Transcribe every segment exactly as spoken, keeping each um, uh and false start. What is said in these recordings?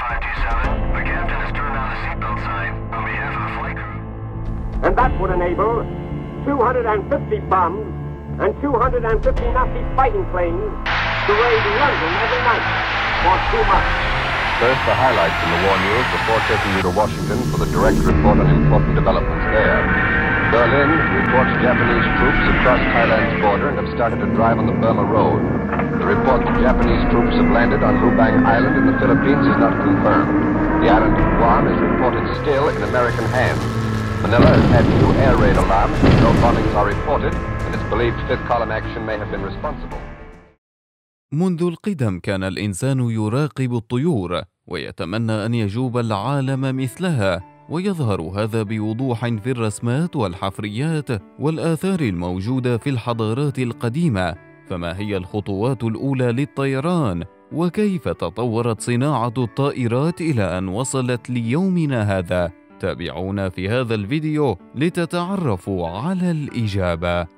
five two seven. The captain has turned on the seatbelt sign on behalf of the flight crew. And that would enable two hundred fifty bombs and two hundred fifty Nazi fighting planes to raid London every night for two months. First, the highlights in the war news before taking you to Washington for the direct report on important developments there. Berlin reports Japanese troops have crossed Thailand's border and have started a drive on the Burma Road. The report that Japanese troops have landed on Lu Ban Island in the Philippines is not confirmed. The island of Guam is reported still in American hands. Manila has had two air raid alarms, no bombings are reported, and it's believed fifth column action may have been responsible. منذ القدم كان الإنسان يراقب الطيور ويتمنى أن يجوب العالم مثلها، ويظهر هذا بوضوح في الرسمات والحفريات والآثار الموجودة في الحضارات القديمة. فما هي الخطوات الأولى للطيران؟ وكيف تطورت صناعة الطائرات إلى أن وصلت ليومنا هذا؟ تابعونا في هذا الفيديو لتتعرفوا على الإجابة.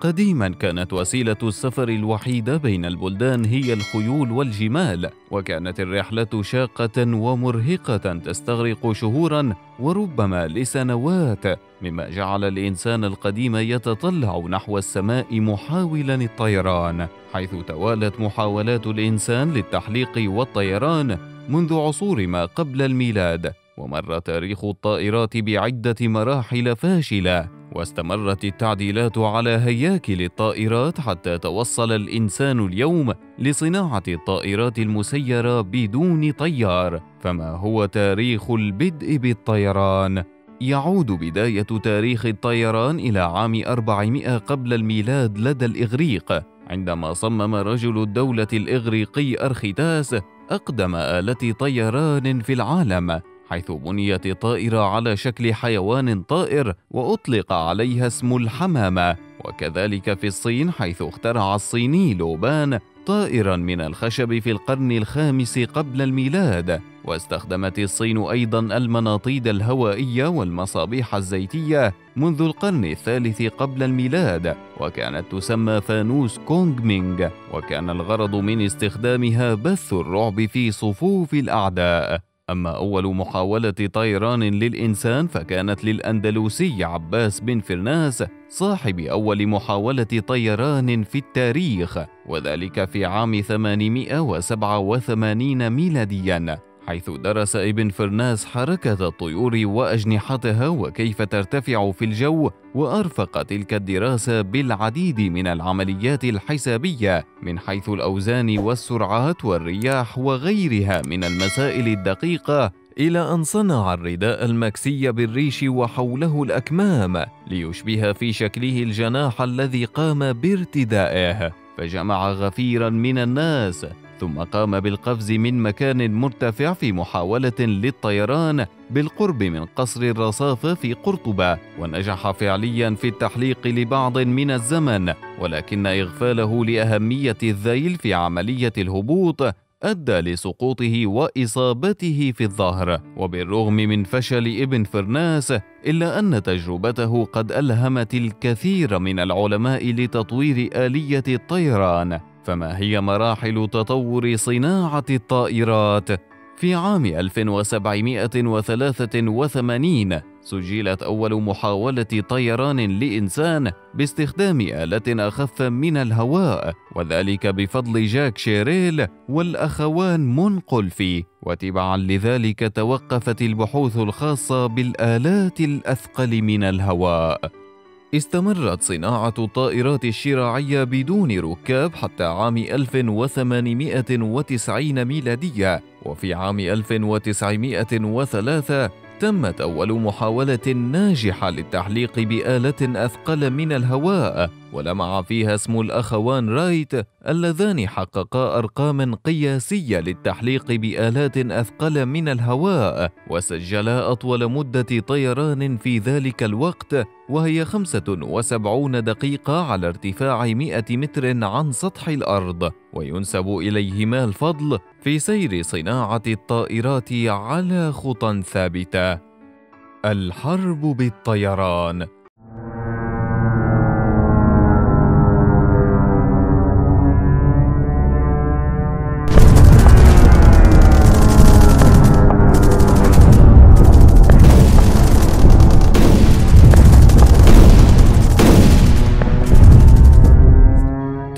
قديما كانت وسيلة السفر الوحيدة بين البلدان هي الخيول والجمال، وكانت الرحلة شاقة ومرهقة تستغرق شهورا وربما لسنوات، مما جعل الإنسان القديم يتطلع نحو السماء محاولا الطيران، حيث توالت محاولات الإنسان للتحليق والطيران منذ عصور ما قبل الميلاد، ومر تاريخ الطائرات بعدة مراحل فاشلة. واستمرت التعديلات على هياكل الطائرات حتى توصل الإنسان اليوم لصناعة الطائرات المسيرة بدون طيار. فما هو تاريخ البدء بالطيران؟ يعود بداية تاريخ الطيران إلى عام أربعمائة قبل الميلاد لدى الإغريق، عندما صمم رجل الدولة الإغريقي أرخيتاس أقدم آلة طيران في العالم، حيث بنيت الطائرة على شكل حيوان طائر وأطلق عليها اسم الحمامة. وكذلك في الصين، حيث اخترع الصيني لو بان طائرا من الخشب في القرن الخامس قبل الميلاد. واستخدمت الصين أيضا المناطيد الهوائية والمصابيح الزيتية منذ القرن الثالث قبل الميلاد، وكانت تسمى فانوس كونغمينغ، وكان الغرض من استخدامها بث الرعب في صفوف الأعداء. أما أول محاولة طيران للإنسان فكانت للأندلسي عباس بن فرناس، صاحب أول محاولة طيران في التاريخ، وذلك في عام ثمانمائة وسبعة وثمانين ميلادياً، حيث درس ابن فرناس حركة الطيور وأجنحتها وكيف ترتفع في الجو، وأرفق تلك الدراسة بالعديد من العمليات الحسابية من حيث الأوزان والسرعات والرياح وغيرها من المسائل الدقيقة، إلى أن صنع الرداء المكسي بالريش وحوله الأكمام ليشبه في شكله الجناح الذي قام بارتدائه، فجمع غفيرا من الناس، ثم قام بالقفز من مكان مرتفع في محاولة للطيران بالقرب من قصر الرصافة في قرطبة، ونجح فعليا في التحليق لبعض من الزمن، ولكن إغفاله لأهمية الذيل في عملية الهبوط أدى لسقوطه وإصابته في الظهر. وبالرغم من فشل ابن فرناس، إلا أن تجربته قد ألهمت الكثير من العلماء لتطوير آلية الطيران. فما هي مراحل تطور صناعة الطائرات؟ في عام ألف وسبعمائة وثلاثة وثمانين سجلت أول محاولة طيران لإنسان باستخدام آلة أخف من الهواء، وذلك بفضل جاك شيريل والأخوان مونغولفي. وتبعا لذلك توقفت البحوث الخاصة بالآلات الأثقل من الهواء. استمرت صناعة الطائرات الشراعية بدون ركاب حتى عام ألف وثمانمائة وتسعين ميلادية، وفي عام ألف وتسعمائة وثلاثة تمت أول محاولة ناجحة للتحليق بآلة أثقل من الهواء، ولمع فيها اسم الأخوان رايت، اللذان حققا أرقاما قياسية للتحليق بآلات أثقل من الهواء، وسجلا أطول مدة طيران في ذلك الوقت، وهي خمسة وسبعين دقيقة على ارتفاع مائة متر عن سطح الأرض. وينسب إليهما الفضل في سير صناعة الطائرات على خطى ثابتة. الحرب بالطيران.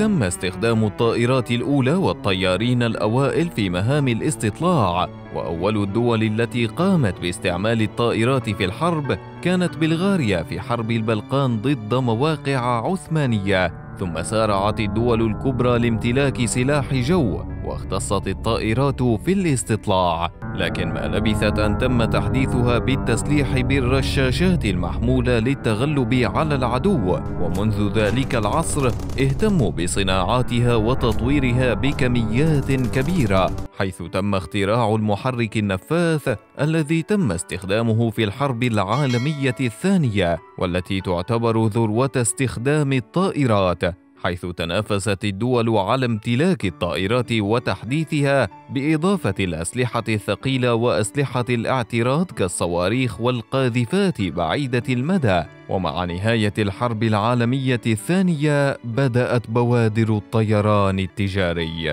تم استخدام الطائرات الأولى والطيارين الأوائل في مهام الاستطلاع، وأول الدول التي قامت باستعمال الطائرات في الحرب كانت بلغاريا في حرب البلقان ضد مواقع عثمانية، ثم سارعت الدول الكبرى لامتلاك سلاح جو، واختصت الطائرات في الاستطلاع، لكن ما لبثت أن تم تحديثها بالتسليح بالرشاشات المحمولة للتغلب على العدو، ومنذ ذلك العصر اهتموا بصناعاتها وتطويرها بكميات كبيرة، حيث تم اختراع المحرك النفاث الذي تم استخدامه في الحرب العالمية الثانية، والتي تعتبر ذروة استخدام الطائرات، حيث تنافست الدول على امتلاك الطائرات وتحديثها بإضافة الأسلحة الثقيلة وأسلحة الاعتراض كالصواريخ والقاذفات بعيدة المدى. ومع نهاية الحرب العالمية الثانية بدأت بوادر الطيران التجاري.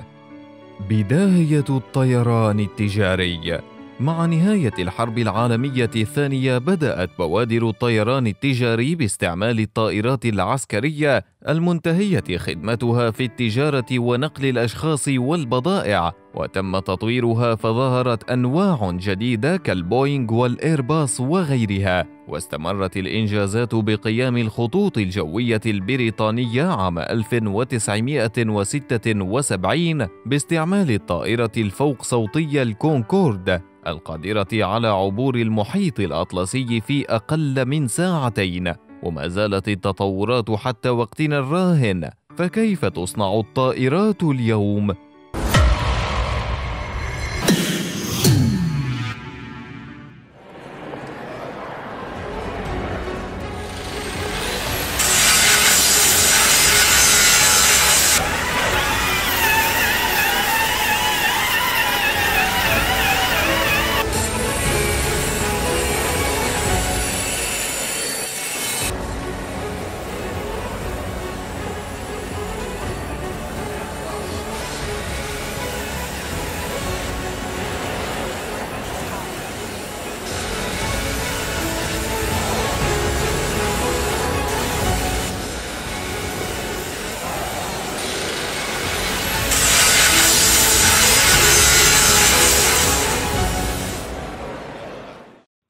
بداية الطيران التجاري. مع نهاية الحرب العالمية الثانية بدأت بوادر الطيران التجاري باستعمال الطائرات العسكرية المنتهية خدمتها في التجارة ونقل الأشخاص والبضائع، وتم تطويرها فظهرت أنواع جديدة كالبوينغ والإيرباص وغيرها، واستمرت الإنجازات بقيام الخطوط الجوية البريطانية عام ألف وتسعمائة وستة وسبعين باستعمال الطائرة الفوق صوتية الكونكورد القادرة على عبور المحيط الأطلسي في أقل من ساعتين، وما زالت التطورات حتى وقتنا الراهن، فكيف تصنع الطائرات اليوم؟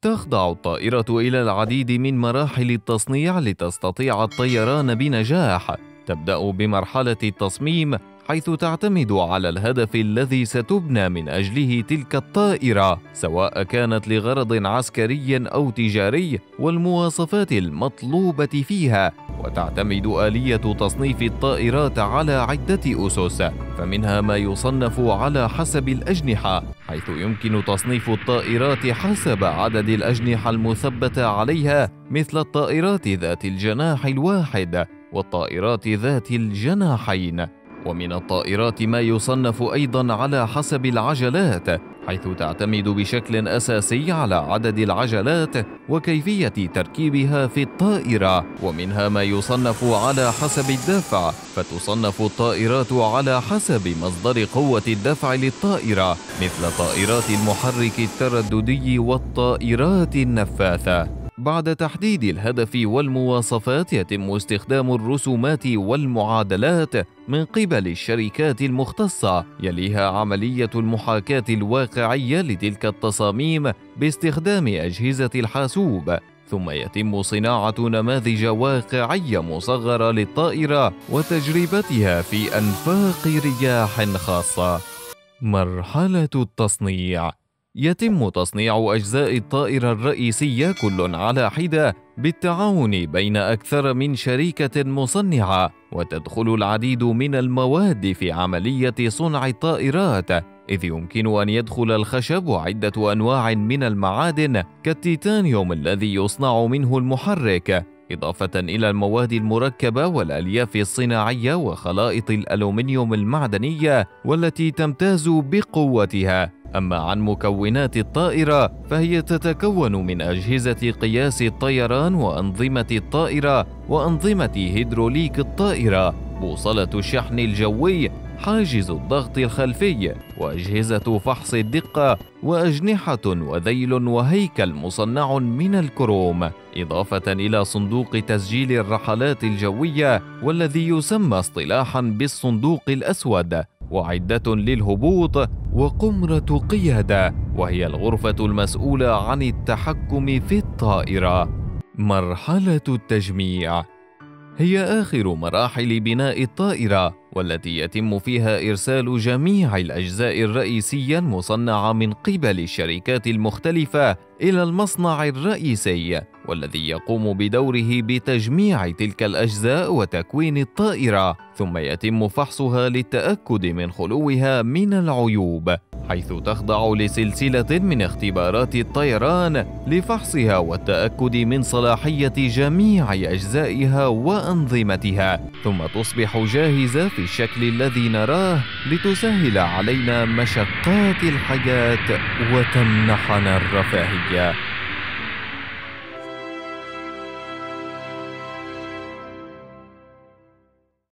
تخضع الطائرة إلى العديد من مراحل التصنيع لتستطيع الطيران بنجاح. تبدأ بمرحلة التصميم، حيث تعتمد على الهدف الذي ستبنى من أجله تلك الطائرة، سواء كانت لغرض عسكري أو تجاري، والمواصفات المطلوبة فيها. وتعتمد آلية تصنيف الطائرات على عدة أسس، فمنها ما يصنف على حسب الأجنحة، حيث يمكن تصنيف الطائرات حسب عدد الأجنحة المثبتة عليها، مثل الطائرات ذات الجناح الواحد والطائرات ذات الجناحين. ومن الطائرات ما يصنف أيضاً على حسب العجلات، حيث تعتمد بشكل أساسي على عدد العجلات وكيفية تركيبها في الطائرة. ومنها ما يصنف على حسب الدفع، فتصنف الطائرات على حسب مصدر قوة الدفع للطائرة، مثل طائرات المحرك الترددي والطائرات النفاثة. بعد تحديد الهدف والمواصفات يتم استخدام الرسومات والمعادلات من قبل الشركات المختصة، يليها عملية المحاكاة الواقعية لتلك التصاميم باستخدام أجهزة الحاسوب، ثم يتم صناعة نماذج واقعية مصغرة للطائرة وتجربتها في أنفاق رياح خاصة. مرحلة التصنيع. يتم تصنيع أجزاء الطائرة الرئيسية كل على حدة بالتعاون بين أكثر من شركة مصنعة، وتدخل العديد من المواد في عملية صنع الطائرات، إذ يمكن أن يدخل الخشب وعدة أنواع من المعادن كالتيتانيوم الذي يصنع منه المحرك، إضافة إلى المواد المركبة والألياف الصناعية وخلائط الألومنيوم المعدنية والتي تمتاز بقوتها. أما عن مكونات الطائرة فهي تتكون من أجهزة قياس الطيران وأنظمة الطائرة وأنظمة هيدروليك الطائرة، بوصلة الشحن الجوي حاجز الضغط الخلفي وأجهزة فحص الدقة وأجنحة وذيل وهيكل مصنع من الكروم، إضافة إلى صندوق تسجيل الرحلات الجوية والذي يسمى اصطلاحا بالصندوق الأسود، وعدة للهبوط، وقمرة قيادة وهي الغرفة المسؤولة عن التحكم في الطائرة. مرحلة التجميع هي آخر مراحل بناء الطائرة، والتي يتم فيها إرسال جميع الأجزاء الرئيسية المصنعة من قبل الشركات المختلفة إلى المصنع الرئيسي، والذي يقوم بدوره بتجميع تلك الأجزاء وتكوين الطائرة، ثم يتم فحصها للتأكد من خلوها من العيوب، حيث تخضع لسلسلة من اختبارات الطيران لفحصها والتأكد من صلاحية جميع أجزائها وأنظمتها، ثم تصبح جاهزة في الشكل الذي نراه لتسهل علينا مشقات الحياة وتمنحنا الرفاهية.